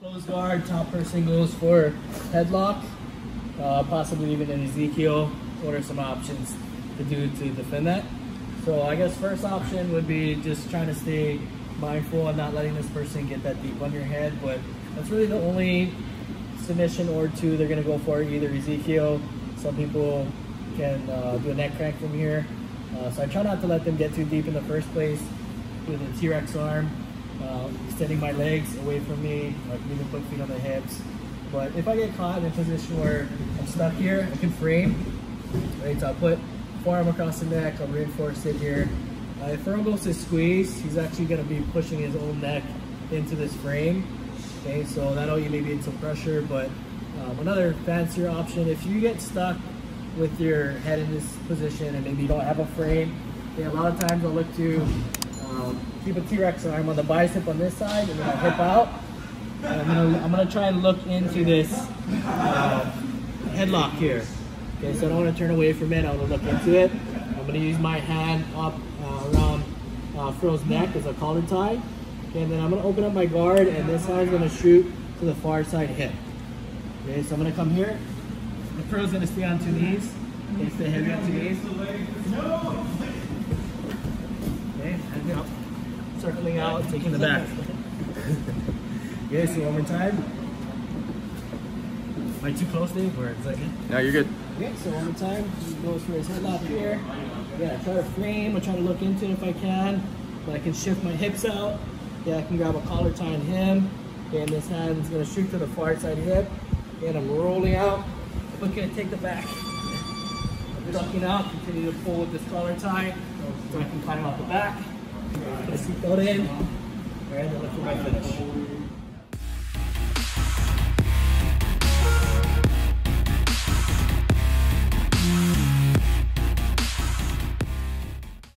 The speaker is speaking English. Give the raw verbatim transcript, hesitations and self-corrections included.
Close guard, top person goes for headlock, uh, possibly even an Ezekiel. What are some options to do to defend that? So I guess first option would be just trying to stay mindful and not letting this person get that deep on your head, but that's really the only submission or two they're going to go for, either Ezekiel. Some people can uh, do a neck crank from here. Uh, so I try not to let them get too deep in the first place with a T-Rex arm. Uh, extending my legs away from me, like moving foot feet on the hips. But if I get caught in a position where I'm stuck here, I can frame, right? So I'll put forearm across the neck, I'll reinforce it here. Uh, if Earl goes to squeeze, he's actually gonna be pushing his own neck into this frame. Okay, so that'll you maybe get some pressure, but um, another fancier option, if you get stuck with your head in this position and maybe you don't have a frame, okay, a lot of times I'll look to Um, keep a T-Rex arm on the bicep on this side, and then I hip out. And I'm, gonna, I'm gonna try and look into this uh, headlock here. Okay, so I don't wanna turn away from it, I wanna look into it. I'm gonna use my hand up uh, around uh, Frill's neck as a collar tie. Okay, and then I'm gonna open up my guard, and this side's gonna shoot to the far side hip. Okay, so I'm gonna come here. The Frill's gonna stay on two knees. Okay, stay heavy on two knees. Out, circling out, taking the back. Yeah, so one more time. Am I too close, Dave, or is that good? No, you're good. Okay, so one more time. He goes for his headlock here. Yeah, I try to frame. I try to look into it if I can. But I can shift my hips out. Yeah, I can grab a collar tie on him. Okay, and this hand's going to shoot to the far side hip. And I'm rolling out. I'm looking to take the back. I'm ducking out. Continue to pull with this collar tie. So I can climb out the back. Put a seatbelt in, and then look for my finish.